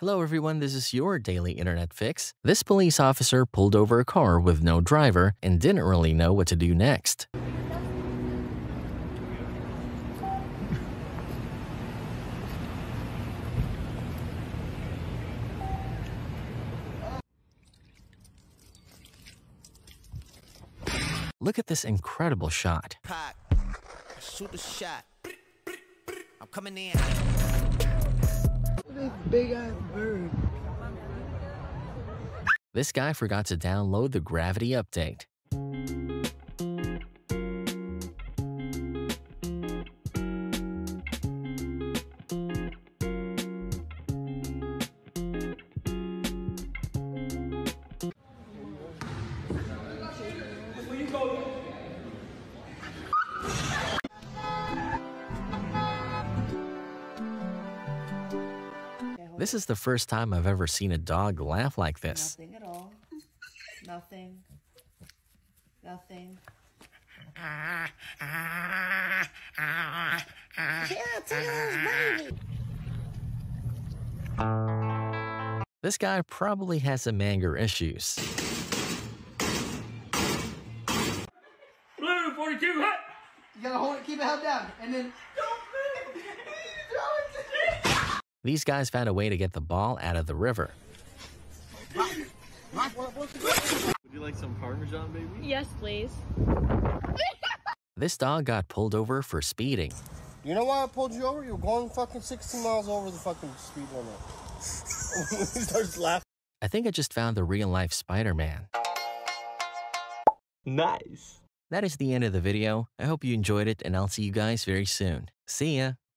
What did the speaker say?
Hello everyone, this is your Daily Internet Fix. This police officer pulled over a car with no driver and didn't really know what to do next. Look at this incredible shot. Super shot. I'm coming in. This big-ass bird. This guy forgot to download the gravity update. This is the first time I've ever seen a dog laugh like this. Nothing at all. Nothing. Nothing. This guy probably has some anger issues. Blue 42, hut! You gotta hold it, keep it held down, and then. These guys found a way to get the ball out of the river. Would you like some Parmesan, baby? Yes, please. This dog got pulled over for speeding. You know why I pulled you over? You were going fucking 60 miles over the fucking speed limit. He starts laughing. I think I just found the real-life Spider-Man. Nice. That is the end of the video. I hope you enjoyed it, and I'll see you guys very soon. See ya.